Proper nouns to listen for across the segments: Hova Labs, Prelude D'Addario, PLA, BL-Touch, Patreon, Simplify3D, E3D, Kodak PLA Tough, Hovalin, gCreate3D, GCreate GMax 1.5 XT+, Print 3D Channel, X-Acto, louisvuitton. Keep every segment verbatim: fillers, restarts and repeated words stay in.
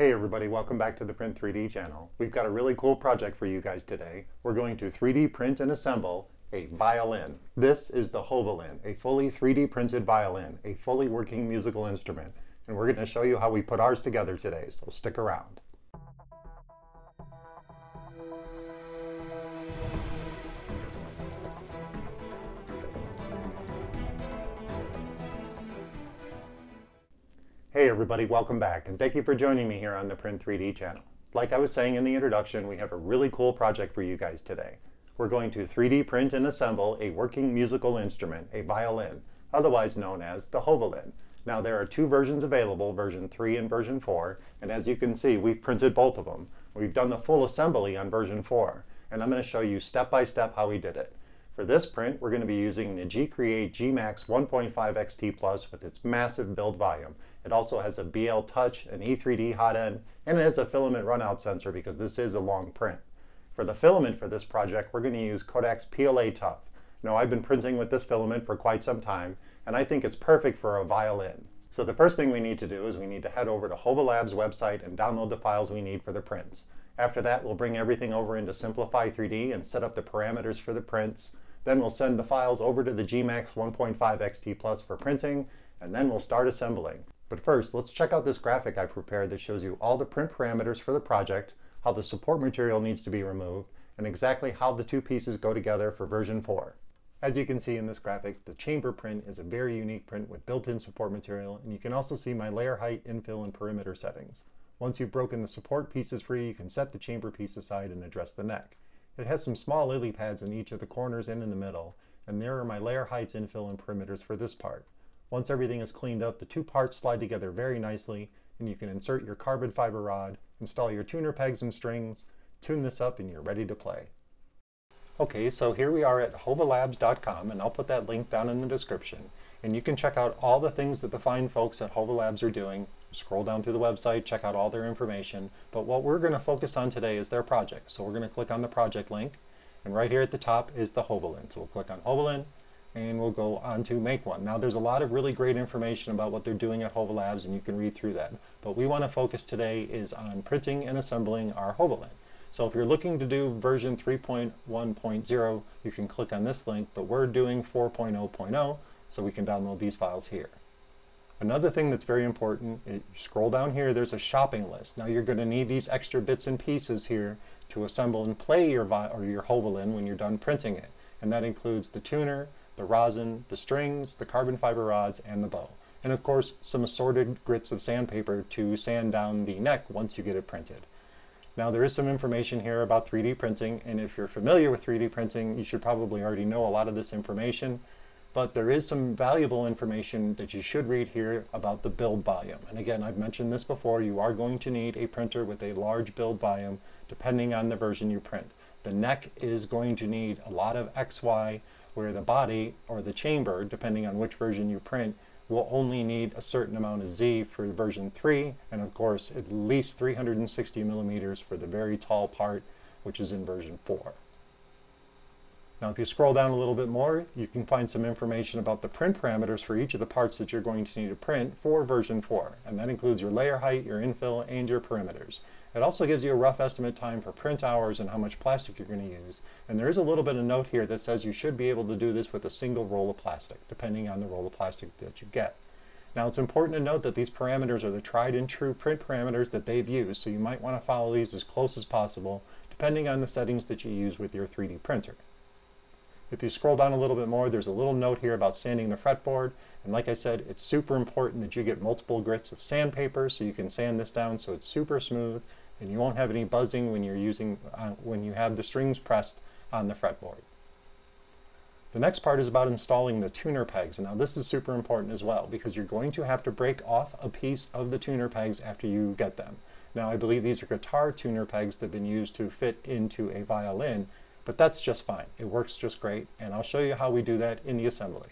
Hey everybody, welcome back to the Print three D channel. We've got a really cool project for you guys today. We're going to three D print and assemble a violin. This is the Hovalin, a fully three D printed violin, a fully working musical instrument. And we're going to show you how we put ours together today, so stick around. Hey everybody, welcome back, and thank you for joining me here on the Print three D channel. Like I was saying in the introduction, we have a really cool project for you guys today. We're going to three D print and assemble a working musical instrument, a violin, otherwise known as the Hovalin. Now there are two versions available, version three and version four, and as you can see, we've printed both of them. We've done the full assembly on version four, and I'm going to show you step by step how we did it. For this print, we're going to be using the GCreate GMax one point five X T plus with its massive build volume. It also has a B L Touch, an E three D hot end, and it has a filament runout sensor because this is a long print. For the filament for this project, we're going to use Kodak's P L A Tough. Now, I've been printing with this filament for quite some time, and I think it's perfect for a violin. So the first thing we need to do is we need to head over to Hova Labs website and download the files we need for the prints. After that, we'll bring everything over into Simplify three D and set up the parameters for the prints. Then we'll send the files over to the GMax one point five X T plus for printing, and then we'll start assembling. But first, let's check out this graphic I prepared that shows you all the print parameters for the project, how the support material needs to be removed, and exactly how the two pieces go together for version four. As you can see in this graphic, the chamber print is a very unique print with built-in support material, and you can also see my layer height, infill, and perimeter settings. Once you've broken the support pieces free, you can set the chamber piece aside and address the neck. It has some small lily pads in each of the corners and in the middle, and there are my layer heights, infill, and perimeters for this part. Once everything is cleaned up, the two parts slide together very nicely, and you can insert your carbon fiber rod, install your tuner pegs and strings, tune this up, and you're ready to play. Okay, so here we are at hova labs dot com, and I'll put that link down in the description, and you can check out all the things that the fine folks at Hova Labs are doing. Scroll down through the website, check out all their information, but what we're going to focus on today is their project. So we're going to click on the project link, and right here at the top is the Hovalin. So we'll click on Hovalin, and we'll go on to make one. Now there's a lot of really great information about what they're doing at Hova Labs, and you can read through that, but we want to focus today is on printing and assembling our Hovalin. So if you're looking to do version three point one point zero, you can click on this link, but we're doing four point zero point zero, so we can download these files here. Another thing that's very important is you scroll down here, there's a shopping list. Now you're going to need these extra bits and pieces here to assemble and play your vi or your Hovalin when you're done printing it. And that includes the tuner, the rosin, the strings, the carbon fiber rods, and the bow. And of course, some assorted grits of sandpaper to sand down the neck once you get it printed. Now there is some information here about three D printing, and if you're familiar with three D printing, you should probably already know a lot of this information. But there is some valuable information that you should read here about the build volume. And again, I've mentioned this before, you are going to need a printer with a large build volume depending on the version you print. The neck is going to need a lot of X Y, where the body or the chamber, depending on which version you print, will only need a certain amount of Z for version three, and of course at least three hundred sixty millimeters for the very tall part, which is in version four. Now if you scroll down a little bit more, you can find some information about the print parameters for each of the parts that you're going to need to print for version four, and that includes your layer height, your infill, and your perimeters. It also gives you a rough estimate time for print hours and how much plastic you're going to use, and there is a little bit of note here that says you should be able to do this with a single roll of plastic, depending on the roll of plastic that you get. Now it's important to note that these parameters are the tried and true print parameters that they've used, so you might want to follow these as close as possible, depending on the settings that you use with your three D printer. If you scroll down a little bit more, there's a little note here about sanding the fretboard, and like I said, it's super important that you get multiple grits of sandpaper so you can sand this down so it's super smooth and you won't have any buzzing when you're using uh, when you have the strings pressed on the fretboard. The next part is about installing the tuner pegs. Now this is super important as well because you're going to have to break off a piece of the tuner pegs after you get them. Now I believe these are guitar tuner pegs that have been used to fit into a violin, but that's just fine. It works just great, and I'll show you how we do that in the assembly.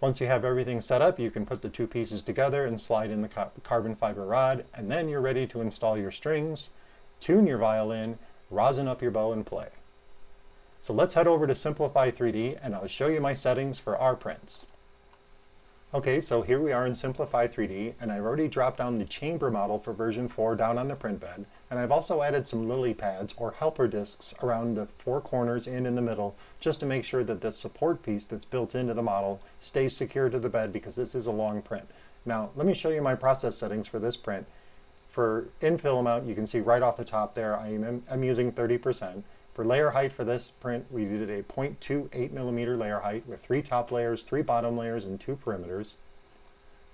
Once you have everything set up, you can put the two pieces together and slide in the ca carbon fiber rod, and then you're ready to install your strings, tune your violin, rosin up your bow, and play. So let's head over to Simplify three D, and I'll show you my settings for our prints. Okay, so here we are in Simplify three D, and I've already dropped down the chamber model for version four down on the print bed, and I've also added some lily pads or helper discs around the four corners and in the middle, just to make sure that the support piece that's built into the model stays secure to the bed, because this is a long print. Now, let me show you my process settings for this print. For infill amount, you can see right off the top there, I am, I'm using thirty percent. For layer height for this print, we did a zero point two eight millimeter layer height with three top layers, three bottom layers, and two perimeters.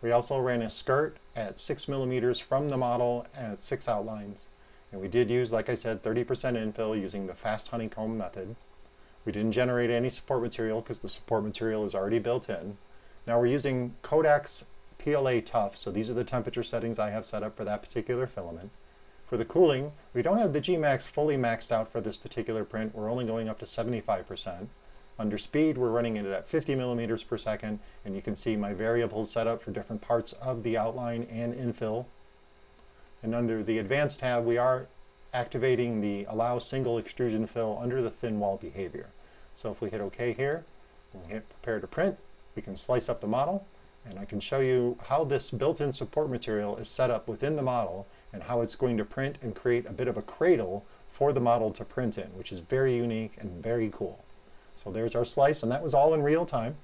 We also ran a skirt at six millimeters from the model and at six outlines. And we did use, like I said, thirty percent infill using the fast honeycomb method. We didn't generate any support material because the support material is already built in. Now we're using Kodak's P L A Tough, so these are the temperature settings I have set up for that particular filament. For the cooling, we don't have the G max fully maxed out for this particular print. We're only going up to seventy-five percent. Under speed, we're running it at fifty millimeters per second, and you can see my variables set up for different parts of the outline and infill. And under the Advanced tab, we are activating the Allow Single Extrusion Fill under the Thin Wall behavior. So if we hit OK here, and we hit Prepare to Print, we can slice up the model. And I can show you how this built-in support material is set up within the model and how it's going to print and create a bit of a cradle for the model to print in, which is very unique and very cool. So there's our slice, and that was all in real time.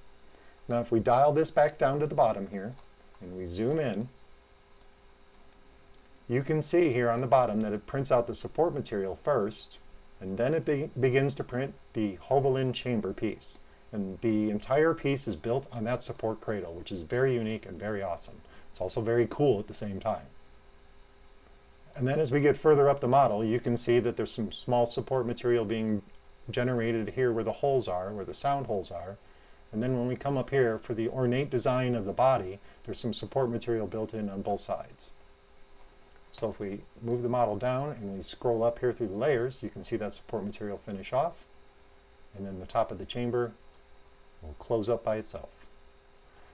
Now if we dial this back down to the bottom here and we zoom in, you can see here on the bottom that it prints out the support material first, and then it be begins to print the Hova chamber piece. And the entire piece is built on that support cradle, which is very unique and very awesome. It's also very cool at the same time. And then as we get further up the model, you can see that there's some small support material being generated here where the holes are, where the sound holes are. And then when we come up here for the ornate design of the body, there's some support material built in on both sides. So if we move the model down and we scroll up here through the layers, you can see that support material finish off. And then the top of the chamber will close up by itself.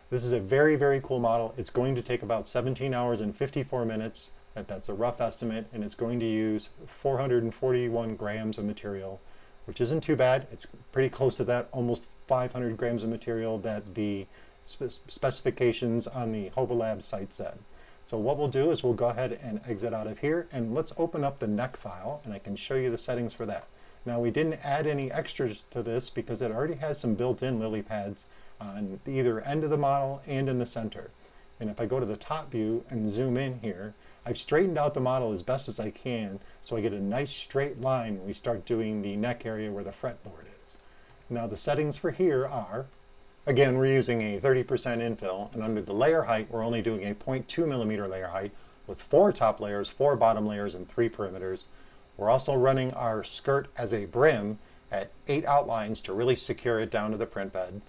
This is a very, very cool model. It's going to take about seventeen hours and fifty-four minutes. That's a rough estimate, and it's going to use four hundred forty-one grams of material, which isn't too bad. It's pretty close to that, almost five hundred grams of material that the specifications on the Hova Labs site said. So what we'll do is we'll go ahead and exit out of here, and let's open up the neck file, and I can show you the settings for that. Now we didn't add any extras to this because it already has some built-in lily pads on either end of the model and in the center. And if I go to the top view and zoom in here, I've straightened out the model as best as I can so I get a nice straight line when we start doing the neck area where the fretboard is. Now the settings for here are, again, we're using a thirty percent infill, and under the layer height we're only doing a zero point two millimeter layer height with four top layers, four bottom layers, and three perimeters. We're also running our skirt as a brim at eight outlines to really secure it down to the print bed.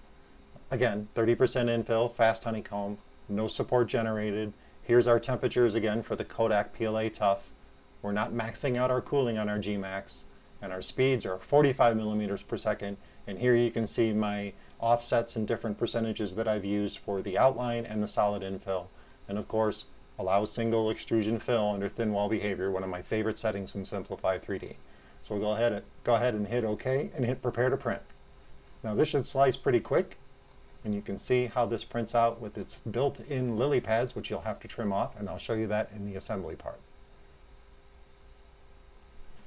Again, thirty percent infill, fast honeycomb, no support generated. Here's our temperatures again for the Kodak P L A Tough. We're not maxing out our cooling on our G max, and our speeds are forty-five millimeters per second. And here you can see my offsets and different percentages that I've used for the outline and the solid infill. And of course, Allow Single Extrusion Fill under Thin Wall Behavior, one of my favorite settings in Simplify three D. So we'll go ahead and, go ahead and hit OK and hit Prepare to Print. Now this should slice pretty quick, and you can see how this prints out with its built-in lily pads, which you'll have to trim off, and I'll show you that in the assembly part.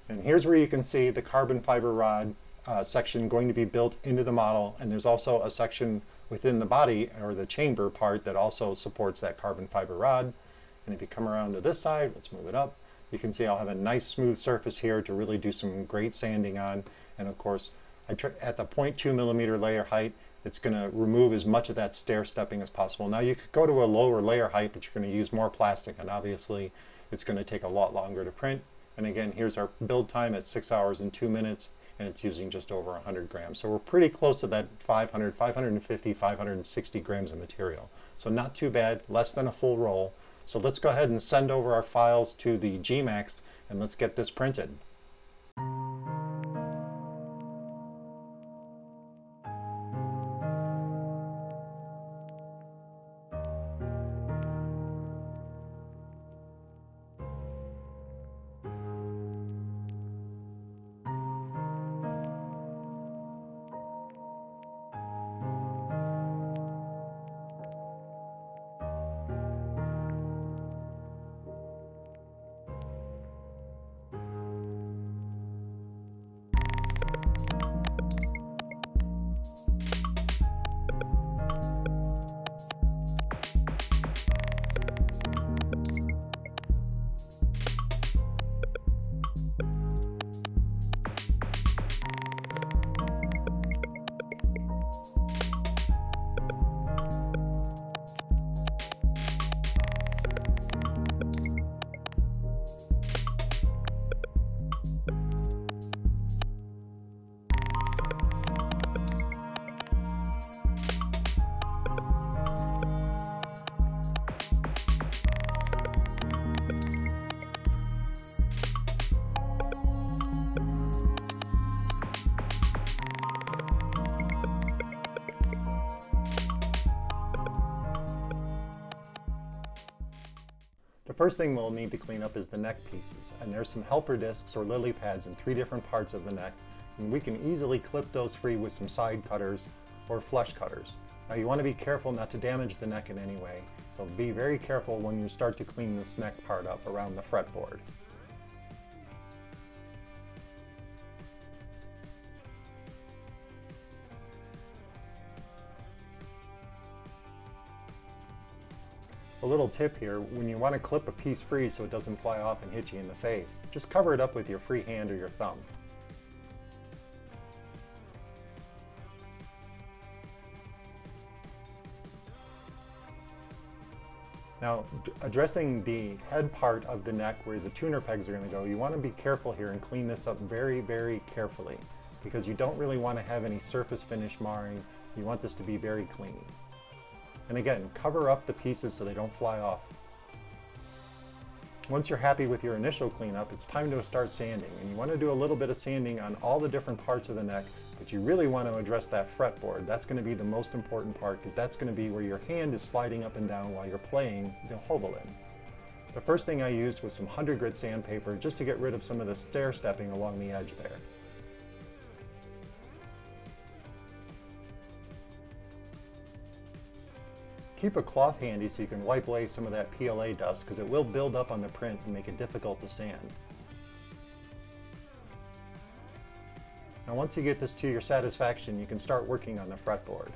And here's where you can see the carbon fiber rod uh, section going to be built into the model, and there's also a section within the body or the chamber part that also supports that carbon fiber rod. And if you come around to this side, let's move it up, you can see I'll have a nice smooth surface here to really do some great sanding on. And of course, I tr at the zero point two millimeter layer height, it's going to remove as much of that stair-stepping as possible. Now you could go to a lower layer height, but you're going to use more plastic, and obviously it's going to take a lot longer to print. And again, here's our build time at six hours and two minutes, and it's using just over one hundred grams. So we're pretty close to that five hundred, five fifty, five sixty grams of material. So not too bad, less than a full roll. So let's go ahead and send over our files to the G max, and let's get this printed. first thing we'll need to clean up is the neck pieces, and there's some helper discs or lily pads in three different parts of the neck, and we can easily clip those free with some side cutters or flush cutters. Now you want to be careful not to damage the neck in any way, so be very careful when you start to clean this neck part up around the fretboard. A little tip here, when you want to clip a piece free so it doesn't fly off and hit you in the face, just cover it up with your free hand or your thumb. Now, addressing the head part of the neck where the tuner pegs are going to go, you want to be careful here and clean this up very, very carefully, because you don't really want to have any surface finish marring. You want this to be very clean. And again, cover up the pieces so they don't fly off. Once you're happy with your initial cleanup, it's time to start sanding. And you want to do a little bit of sanding on all the different parts of the neck, but you really want to address that fretboard. That's going to be the most important part, because that's going to be where your hand is sliding up and down while you're playing the hovalin. The first thing I used was some one hundred grit sandpaper just to get rid of some of the stair-stepping along the edge there. Keep a cloth handy so you can wipe away some of that P L A dust, because it will build up on the print and make it difficult to sand. Now once you get this to your satisfaction, you can start working on the fretboard.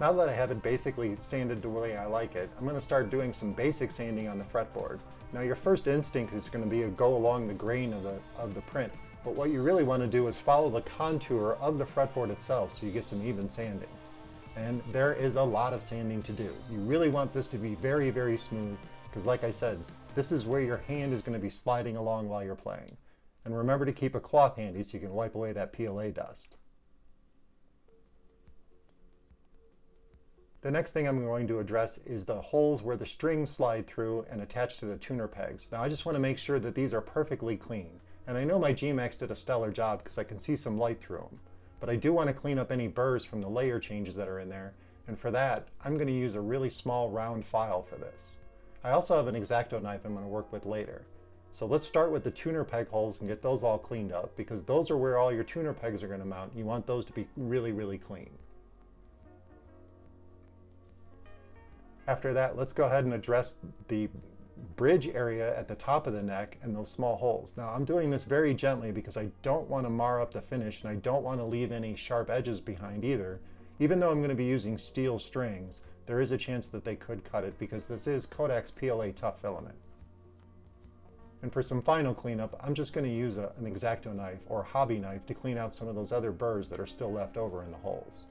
Now that I have it basically sanded the way I like it, I'm going to start doing some basic sanding on the fretboard. Now your first instinct is going to be to go along the grain of the, of the print, but what you really want to do is follow the contour of the fretboard itself so you get some even sanding. And there is a lot of sanding to do. You really want this to be very, very smooth, because like I said, this is where your hand is going to be sliding along while you're playing. And remember to keep a cloth handy so you can wipe away that P L A dust. The next thing I'm going to address is the holes where the strings slide through and attach to the tuner pegs. Now I just want to make sure that these are perfectly clean. And I know my G Max did a stellar job because I can see some light through them. But I do want to clean up any burrs from the layer changes that are in there. And for that, I'm going to use a really small round file for this. I also have an X-Acto knife I'm going to work with later. So let's start with the tuner peg holes and get those all cleaned up, because those are where all your tuner pegs are going to mount. You want those to be really, really clean. After that, let's go ahead and address the bridge area at the top of the neck and those small holes. Now I'm doing this very gently because I don't want to mar up the finish, and I don't want to leave any sharp edges behind either. Even though I'm going to be using steel strings, there is a chance that they could cut it because this is Kodak's P L A Tough filament. And for some final cleanup, I'm just going to use a, an X-Acto knife or hobby knife to clean out some of those other burrs that are still left over in the holes.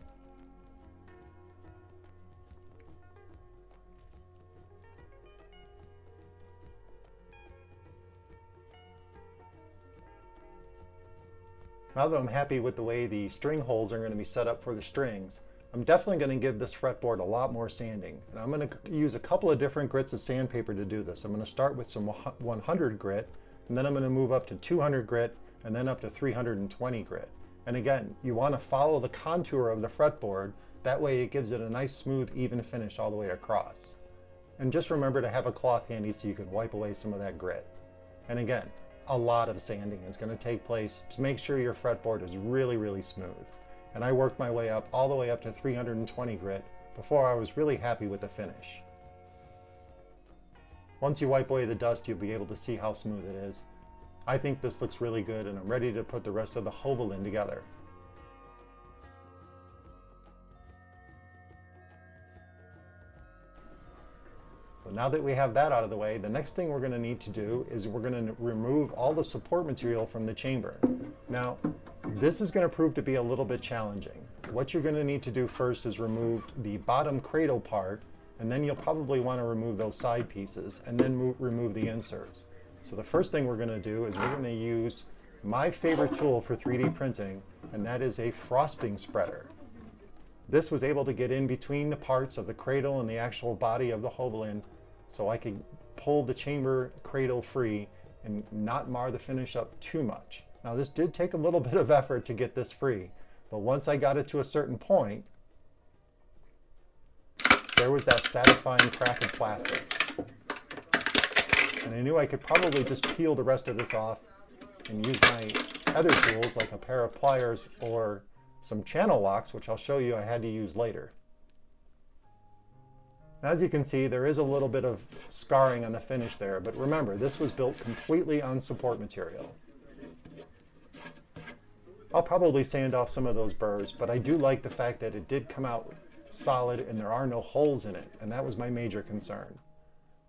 Now that I'm happy with the way the string holes are going to be set up for the strings, I'm definitely going to give this fretboard a lot more sanding. And I'm going to use a couple of different grits of sandpaper to do this. I'm going to start with some one hundred grit, and then I'm going to move up to two hundred grit, and then up to three hundred twenty grit. And again, you want to follow the contour of the fretboard. That way it gives it a nice, smooth, even finish all the way across. And just remember to have a cloth handy so you can wipe away some of that grit. And again, a lot of sanding is going to take place to make sure your fretboard is really, really smooth. And I worked my way up all the way up to three hundred twenty grit before I was really happy with the finish. Once you wipe away the dust, you'll be able to see how smooth it is. I think this looks really good, and I'm ready to put the rest of the hovalin together. Now that we have that out of the way, the next thing we're going to need to do is we're going to remove all the support material from the chamber. Now, this is going to prove to be a little bit challenging. What you're going to need to do first is remove the bottom cradle part, and then you'll probably want to remove those side pieces, and then move, remove the inserts. So the first thing we're going to do is we're going to use my favorite tool for three D printing, and that is a frosting spreader. This was able to get in between the parts of the cradle and the actual body of the hovalin, so I could pull the chamber cradle free and not mar the finish up too much. Now this did take a little bit of effort to get this free, But once I got it to a certain point, there was that satisfying crack of plastic. And I knew I could probably just peel the rest of this off and use my other tools like a pair of pliers or some channel locks, which I'll show you I had to use later. As you can see, there is a little bit of scarring on the finish there, but remember, this was built completely on support material. I'll probably sand off some of those burrs, but I do like the fact that it did come out solid and there are no holes in it, and that was my major concern.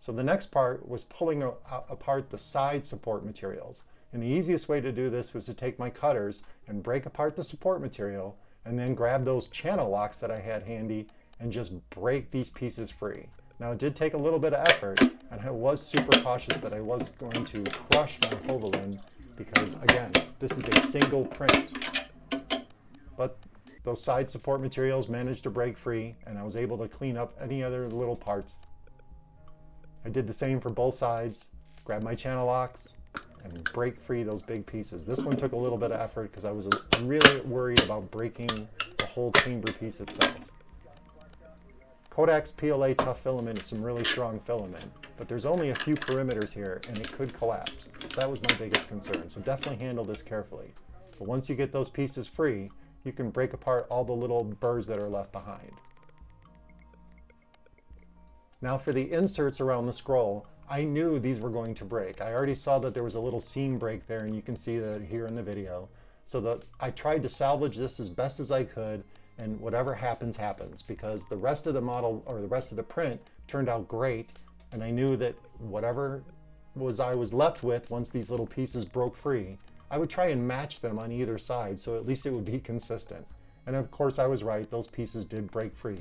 So the next part was pulling apart the side support materials. And the easiest way to do this was to take my cutters and break apart the support material and then grab those channel locks that I had handy and just break these pieces free. Now it did take a little bit of effort, and I was super cautious that I wasn't going to crush my Hova limb because, again, this is a single print. But those side support materials managed to break free, and I was able to clean up any other little parts. I did the same for both sides, grabbed my channel locks, and break free those big pieces. This one took a little bit of effort because I was really worried about breaking the whole chamber piece itself. Kodak's P L A Tough filament is some really strong filament, but there's only a few perimeters here and it could collapse. So that was my biggest concern, so definitely handle this carefully. But once you get those pieces free, you can break apart all the little burrs that are left behind. Now for the inserts around the scroll, I knew these were going to break. I already saw that there was a little seam break there, and you can see that here in the video. So that I tried to salvage this as best as I could, and whatever happens, happens, because the rest of the model or the rest of the print turned out great. And I knew that whatever was I was left with once these little pieces broke free, I would try and match them on either side so at least it would be consistent. And of course I was right, those pieces did break free.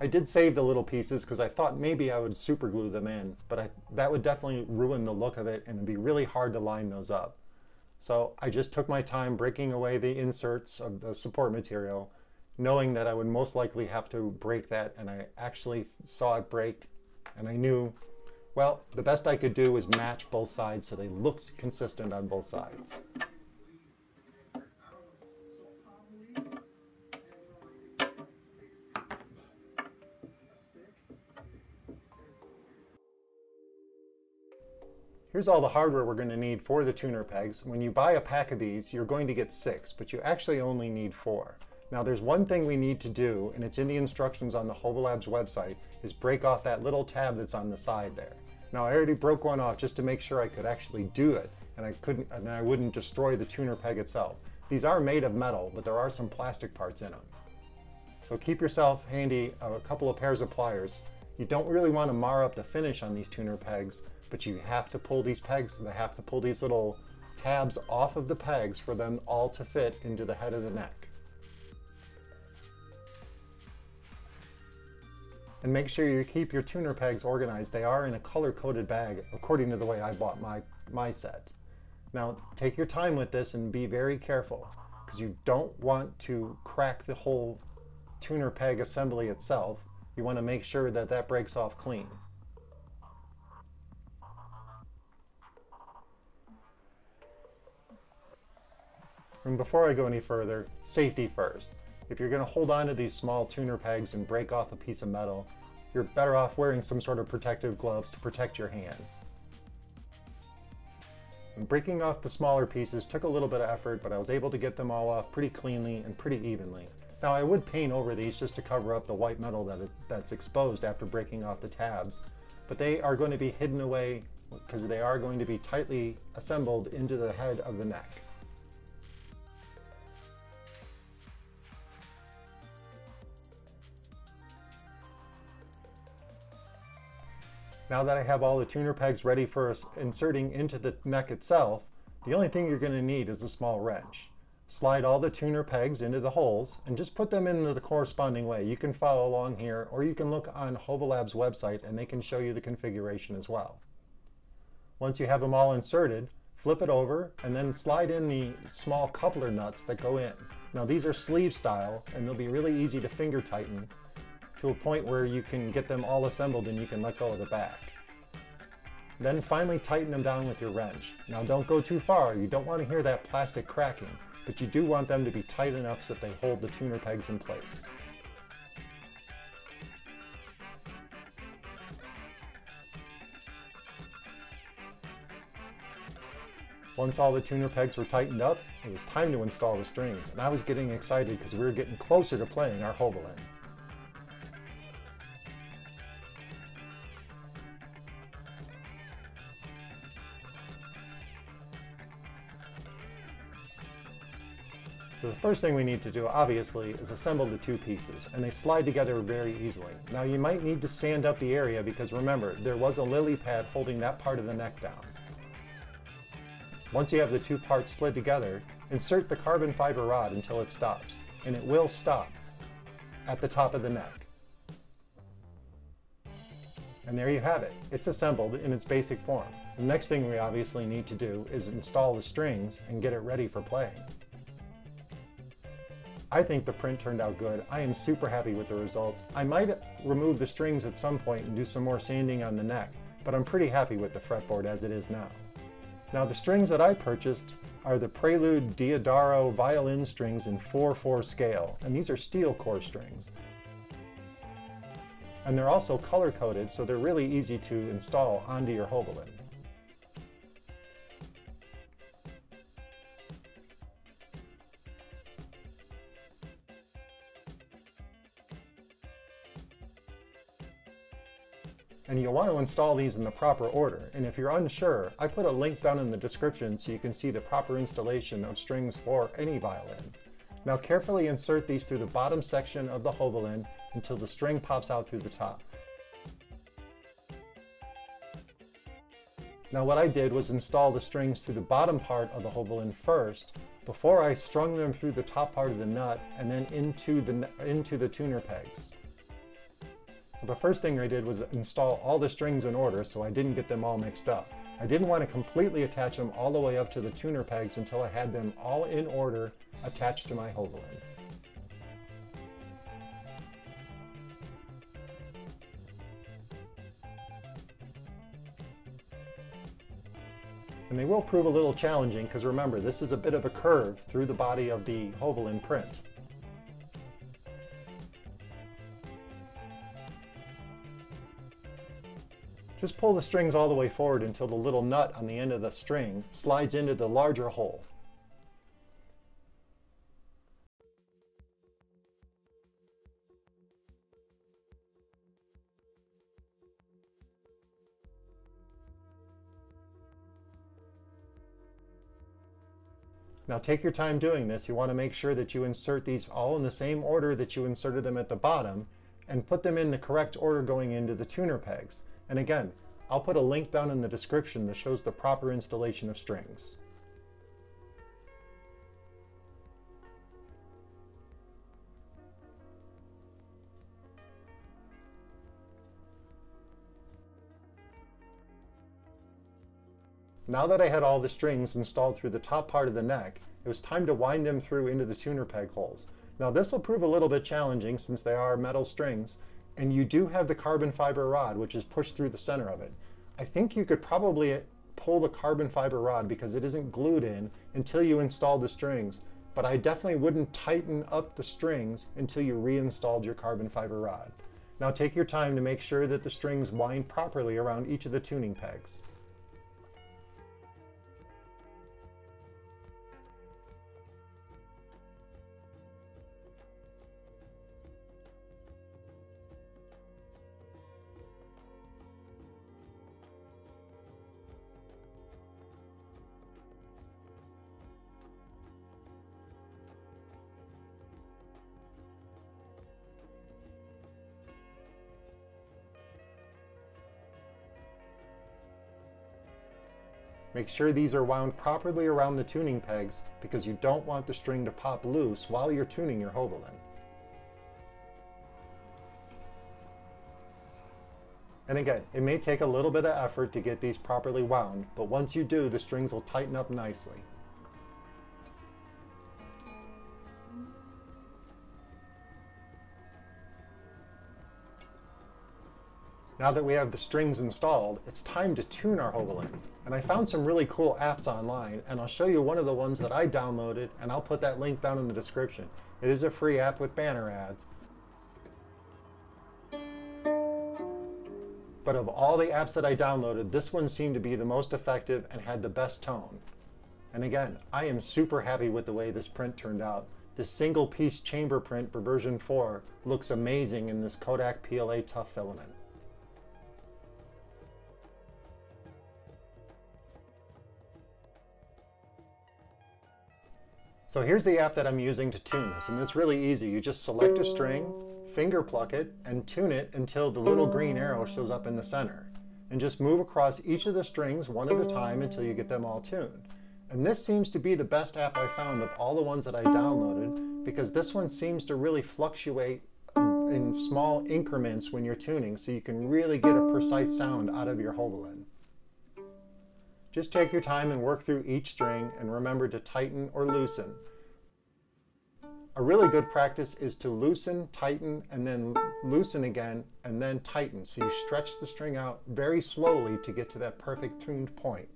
I did save the little pieces because I thought maybe I would super glue them in, but I, that would definitely ruin the look of it and it'd be really hard to line those up. So I just took my time breaking away the inserts of the support material, knowing that I would most likely have to break that, and I actually saw it break, and I knew, well, the best I could do was match both sides so they looked consistent on both sides. Here's all the hardware we're going to need for the tuner pegs. When you buy a pack of these, you're going to get six, but you actually only need four. Now there's one thing we need to do, and it's in the instructions on the Hova Labs website, is break off that little tab that's on the side there. Now I already broke one off just to make sure I could actually do it, and I couldn't, and I wouldn't destroy the tuner peg itself. These are made of metal, but there are some plastic parts in them. So keep yourself handy a couple of pairs of pliers. You don't really want to mar up the finish on these tuner pegs, but you have to pull these pegs, and they have to pull these little tabs off of the pegs for them all to fit into the head of the neck. And make sure you keep your tuner pegs organized. They are in a color-coded bag, according to the way I bought my, my set. Now, take your time with this and be very careful, because you don't want to crack the whole tuner peg assembly itself. You want to make sure that that breaks off clean. And before I go any further, safety first. If you're going to hold on to these small tuner pegs and break off a piece of metal, you're better off wearing some sort of protective gloves to protect your hands. And breaking off the smaller pieces took a little bit of effort, but I was able to get them all off pretty cleanly and pretty evenly. Now I would paint over these just to cover up the white metal that it, that's exposed after breaking off the tabs, but they are going to be hidden away because they are going to be tightly assembled into the head of the neck. Now that I have all the tuner pegs ready for inserting into the neck itself, the only thing you're going to need is a small wrench. Slide all the tuner pegs into the holes and just put them into the corresponding way. You can follow along here, or you can look on Hova Labs website and they can show you the configuration as well. Once you have them all inserted, flip it over and then slide in the small coupler nuts that go in. Now these are sleeve style and they'll be really easy to finger tighten, to a point where you can get them all assembled and you can let go of the back. Then finally tighten them down with your wrench. Now don't go too far, you don't want to hear that plastic cracking, but you do want them to be tight enough so that they hold the tuner pegs in place. Once all the tuner pegs were tightened up, it was time to install the strings, and I was getting excited because we were getting closer to playing our Hova. So the first thing we need to do, obviously, is assemble the two pieces, and they slide together very easily. Now you might need to sand up the area because remember, there was a lily pad holding that part of the neck down. Once you have the two parts slid together, insert the carbon fiber rod until it stops, and it will stop at the top of the neck. And there you have it. It's assembled in its basic form. The next thing we obviously need to do is install the strings and get it ready for playing. I think the print turned out good. I am super happy with the results. I might remove the strings at some point and do some more sanding on the neck, but I'm pretty happy with the fretboard as it is now. Now the strings that I purchased are the Prelude D'Addario violin strings in four four scale, and these are steel core strings. And they're also color coded, so they're really easy to install onto your Hova. And you'll want to install these in the proper order, and if you're unsure, I put a link down in the description so you can see the proper installation of strings for any violin. Now carefully insert these through the bottom section of the Hova until the string pops out through the top. Now what I did was install the strings through the bottom part of the Hova first, before I strung them through the top part of the nut and then into the, into the tuner pegs. The first thing I did was install all the strings in order so I didn't get them all mixed up. I didn't want to completely attach them all the way up to the tuner pegs until I had them all in order attached to my Hova. And they will prove a little challenging because remember, this is a bit of a curve through the body of the Hova print. Just pull the strings all the way forward until the little nut on the end of the string slides into the larger hole. Now take your time doing this. You want to make sure that you insert these all in the same order that you inserted them at the bottom and put them in the correct order going into the tuner pegs. And again, I'll put a link down in the description that shows the proper installation of strings. Now that I had all the strings installed through the top part of the neck, it was time to wind them through into the tuner peg holes. Now this will prove a little bit challenging since they are metal strings, and you do have the carbon fiber rod, which is pushed through the center of it. I think you could probably pull the carbon fiber rod because it isn't glued in until you install the strings, but I definitely wouldn't tighten up the strings until you reinstalled your carbon fiber rod. Now take your time to make sure that the strings wind properly around each of the tuning pegs. Make sure these are wound properly around the tuning pegs because you don't want the string to pop loose while you're tuning your Hova. And again, it may take a little bit of effort to get these properly wound, but once you do, the strings will tighten up nicely. Now that we have the strings installed, it's time to tune our Hova limb. And I found some really cool apps online, and I'll show you one of the ones that I downloaded, and I'll put that link down in the description. It is a free app with banner ads. But of all the apps that I downloaded, this one seemed to be the most effective and had the best tone. And again, I am super happy with the way this print turned out. This single piece chamber print for version four looks amazing in this Kodak P L A Tough filament. So here's the app that I'm using to tune this, and it's really easy. You just select a string, finger pluck it, and tune it until the little green arrow shows up in the center. And just move across each of the strings one at a time until you get them all tuned. And this seems to be the best app I found of all the ones that I downloaded, because this one seems to really fluctuate in small increments when you're tuning, so you can really get a precise sound out of your Hova limb. Just take your time and work through each string, and remember to tighten or loosen. A really good practice is to loosen, tighten, and then loosen again, and then tighten. So you stretch the string out very slowly to get to that perfect tuned point.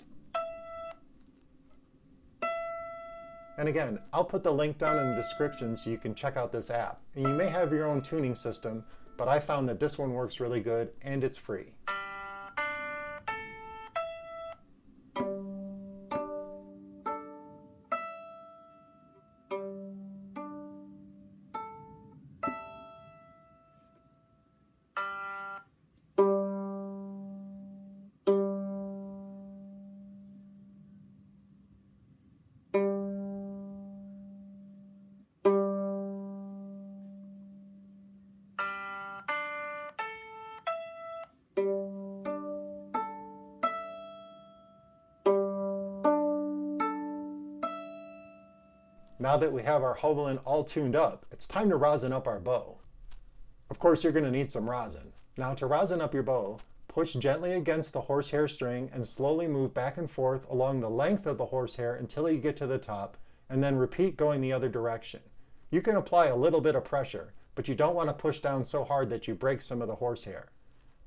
And again, I'll put the link down in the description so you can check out this app. And you may have your own tuning system, but I found that this one works really good, and it's free. Now that we have our Hova limb all tuned up, it's time to rosin up our bow. Of course, you're going to need some rosin. Now to rosin up your bow, push gently against the horsehair string and slowly move back and forth along the length of the horsehair until you get to the top, and then repeat going the other direction. You can apply a little bit of pressure, but you don't want to push down so hard that you break some of the horsehair.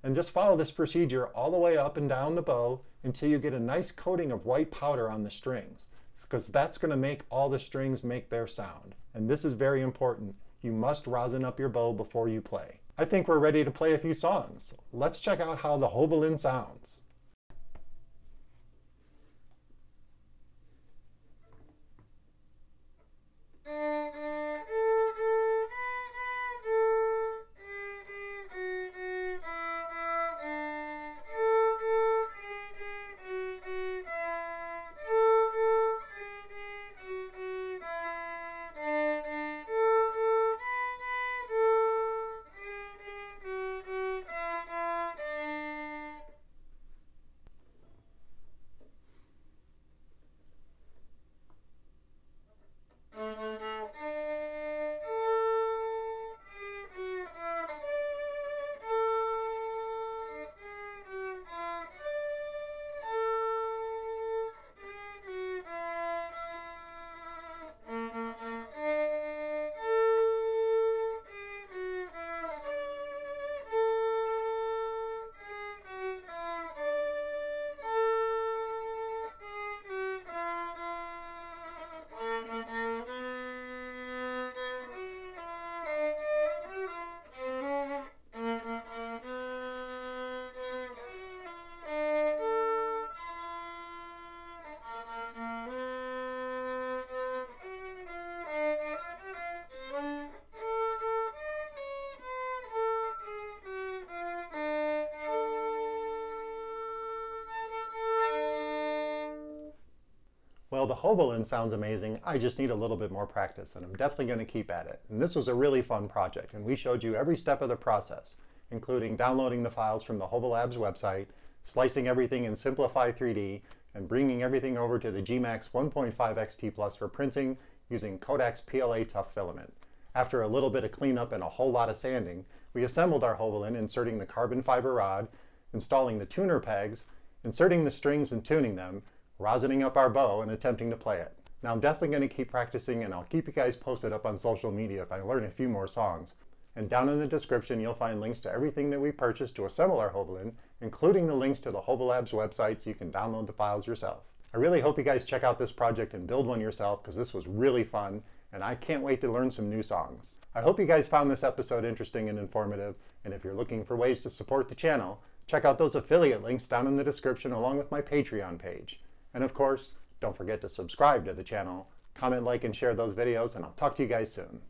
And just follow this procedure all the way up and down the bow until you get a nice coating of white powder on the strings, because that's going to make all the strings make their sound. And this is very important. You must rosin up your bow before you play. I think we're ready to play a few songs. Let's check out how the Hova limb sounds. Well, the Hova limb sounds amazing. I just need a little bit more practice, and I'm definitely going to keep at it. And this was a really fun project, and we showed you every step of the process, including downloading the files from the Hova Labs website, slicing everything in Simplify three D, and bringing everything over to the GMax one point five X T plus for printing using Kodak's P L A Tough filament. After a little bit of cleanup and a whole lot of sanding, we assembled our Hova limb, inserting the carbon fiber rod, installing the tuner pegs, inserting the strings and tuning them, rosining up our bow and attempting to play it. Now I'm definitely going to keep practicing, and I'll keep you guys posted up on social media if I learn a few more songs. and down in the description you'll find links to everything that we purchased to assemble our Hovalin, including the links to the Hova Labs website so you can download the files yourself. I really hope you guys check out this project and build one yourself, because this was really fun and I can't wait to learn some new songs. I hope you guys found this episode interesting and informative, and if you're looking for ways to support the channel, check out those affiliate links down in the description along with my Patreon page. And of course, don't forget to subscribe to the channel, comment, like, and share those videos, and I'll talk to you guys soon.